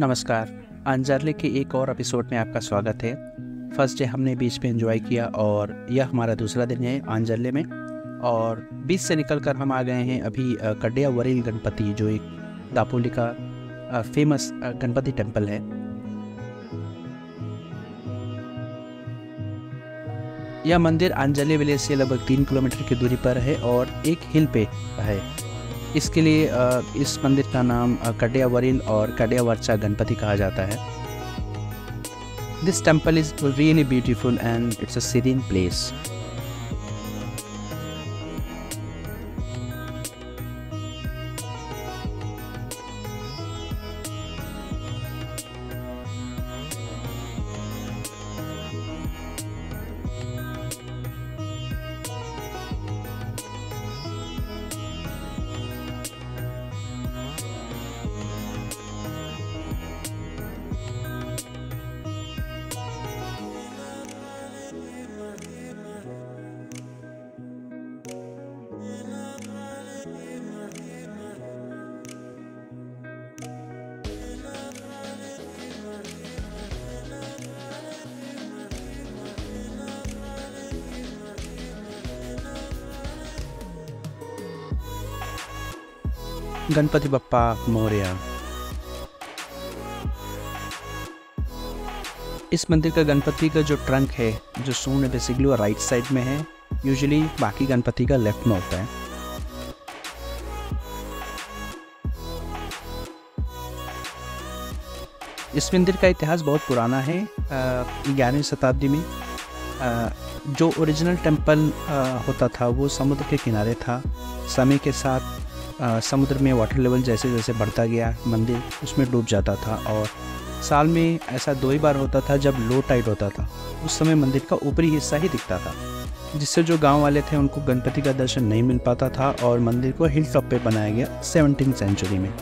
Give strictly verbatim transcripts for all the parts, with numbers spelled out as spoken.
नमस्कार, अंजरले के एक और एपिसोड में आपका स्वागत है। फर्स्ट डे हमने बीच पे एंजॉय किया और यह हमारा दूसरा दिन है अंजरले में। और बीच से निकलकर हम आ गए हैं अभी कड्यावरील गणपति, जो एक दापोली का फेमस गणपति टेम्पल है। यह मंदिर अंजरले विलेज से लगभग तीन किलोमीटर की दूरी पर है और एक हिल पे है। इसके लिए इस मंदिर का नाम कड्यावरील और कड्यावरचा गणपति कहा जाता है। This temple is really beautiful and it's a serene place. Ganpati Bappa Morya. इस मंदिर का गणपति का जो ट्रंक है, जो सूंड है, बेसिकली वो राइट साइड में है। यूजुअली बाकी गणपति का लेफ्ट में होता है। इस मंदिर का इतिहास बहुत पुराना है। ग्यारहवीं शताब्दी में आ, जो ओरिजिनल टेम्पल होता था वो समुद्र के किनारे था। समय के साथ आ, समुद्र में वाटर लेवल जैसे जैसे बढ़ता गया, मंदिर उसमें डूब जाता था। और साल में ऐसा दो ही बार होता था जब लो टाइड होता था। उस समय मंदिर का ऊपरी हिस्सा ही दिखता था, जिससे जो गांव वाले थे उनको गणपति का दर्शन नहीं मिल पाता था। और मंदिर को हिल टॉप पे बनाया गया सेवनटीन सेंचुरी में।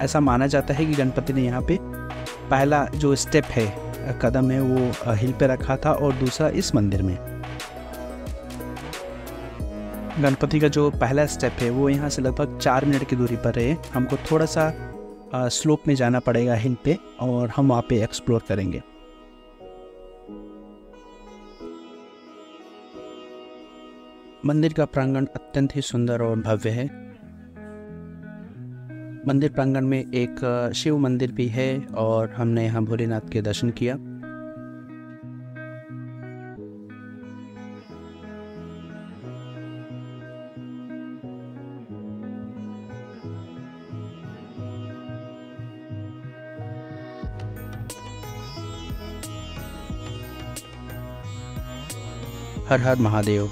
ऐसा माना जाता है कि गणपति ने यहाँ पे पहला जो स्टेप है, कदम है, वो हिल पे रखा था और दूसरा इस मंदिर में। गणपति का जो पहला स्टेप है वो यहाँ से लगभग चार मिनट की दूरी पर है। हमको थोड़ा सा आ, स्लोप में जाना पड़ेगा हिल पे, और हम वहाँ पे एक्सप्लोर करेंगे। मंदिर का प्रांगण अत्यंत ही सुंदर और भव्य है। मंदिर प्रांगण में एक शिव मंदिर भी है और हमने यहाँ भोलेनाथ के दर्शन किया। हर हर महादेव।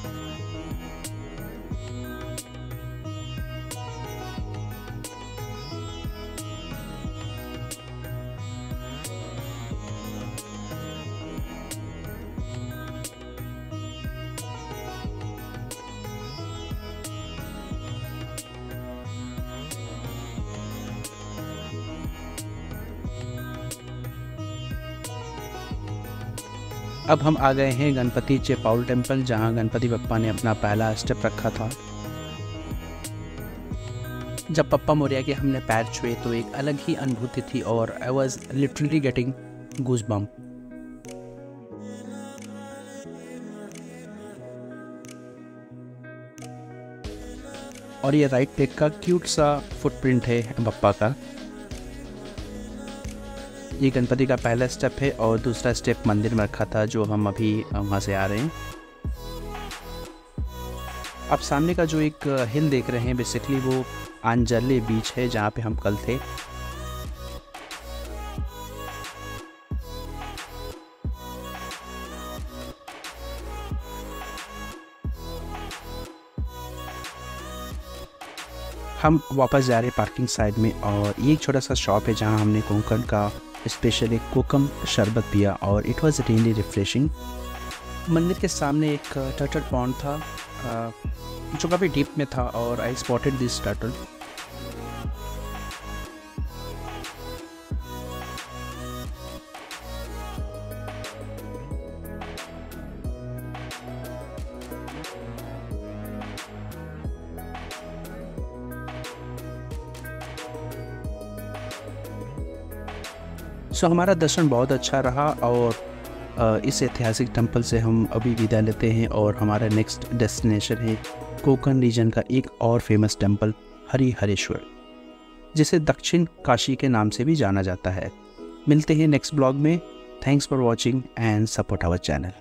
अब हम आ गए हैं गणपतिचे पाउल टेम्पल, जहां गणपति बप्पा ने अपना पहला स्टेप रखा था। जब पप्पा मोरया के हमने पैर छुए तो एक अलग ही अनुभूति थी और I was literally getting goose bump. और ये राइट लेग का क्यूट सा फुटप्रिंट है बप्पा का। ये गणपति का पहला स्टेप है और दूसरा स्टेप मंदिर में रखा था, जो हम अभी वहाँ से आ रहे हैं। अब सामने का जो एक हिल देख रहे हैं, बेसिकली वो अंजरले बीच है, जहाँ पे हम कल थे। हम वापस जा रहे हैं पार्किंग साइड में, और ये एक छोटा सा शॉप है जहाँ हमने कोंकण का स्पेशल एक कोकम शरबत पिया और इट वाज रियली रिफ्रेशिंग। मंदिर के सामने एक टर्टल पॉन्ड था जो काफ़ी डीप में था और I spotted this turtle. So हमारा दर्शन बहुत अच्छा रहा और इस ऐतिहासिक टेम्पल से हम अभी विदा लेते हैं और हमारा नेक्स्ट डेस्टिनेशन है कोंकण रीजन का एक और फेमस टेम्पल हरिहरेश्वर, जिसे दक्षिण काशी के नाम से भी जाना जाता है। मिलते हैं नेक्स्ट ब्लॉग में। Thanks for watching and support our channel.